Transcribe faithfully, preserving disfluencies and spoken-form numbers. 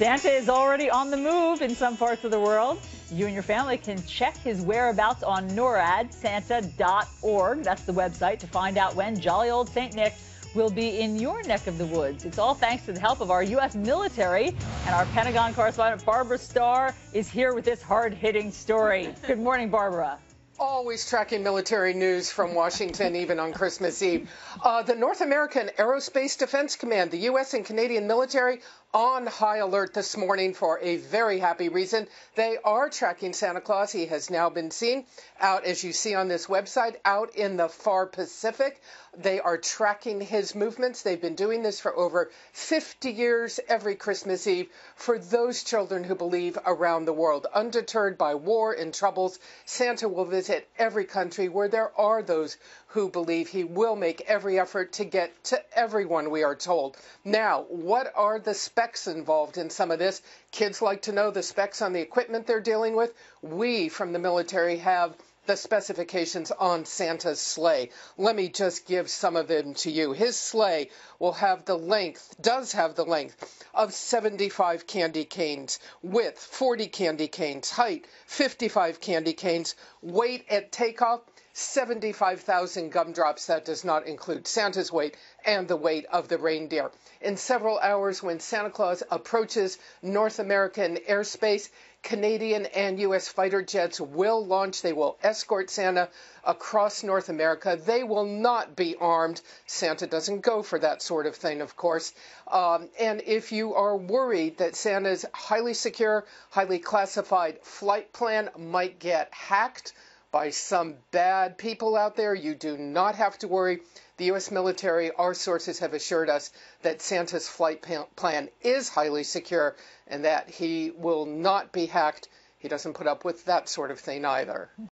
Santa is already on the move in some parts of the world. You and your family can check his whereabouts on NORAD Santa dot org. That's the website to find out when jolly old Saint Nick will be in your neck of the woods. It's all thanks to the help of our U S military, and our Pentagon correspondent Barbara Starr is here with this hard-hitting story. Good morning, Barbara. Always tracking military news from Washington, even on Christmas Eve. Uh, the North American Aerospace Defense Command, the U S and Canadian military, on high alert this morning for a very happy reason. They are tracking Santa Claus. He has now been seen out, as you see on this website, out in the far Pacific. They are tracking his movements. They've been doing this for over fifty years every Christmas Eve for those children who believe around the world. Undeterred by war and troubles, Santa will visit at every country where there are those who believe. He will make every effort to get to everyone, we are told. Now, what are the specs involved in some of this? Kids like to know the specs on the equipment they're dealing with. We from the military have the specifications on Santa's sleigh. Let me just give some of them to you. His sleigh will have the length, does have the length, of seventy-five candy canes, width forty candy canes, height fifty-five candy canes, weight at takeoff seventy-five thousand gumdrops. That does not include Santa's weight and the weight of the reindeer. In several hours, when Santa Claus approaches North American airspace, Canadian and U S fighter jets will launch. They will escort Santa across North America. They will not be armed. Santa doesn't go for that sort of thing, of course. Um, and if you are worried that Santa's highly secure, highly classified flight plan might get hacked by some bad people out there, you do not have to worry. The U S military, our sources have assured us that Santa's flight plan is highly secure and that he will not be hacked. He doesn't put up with that sort of thing either.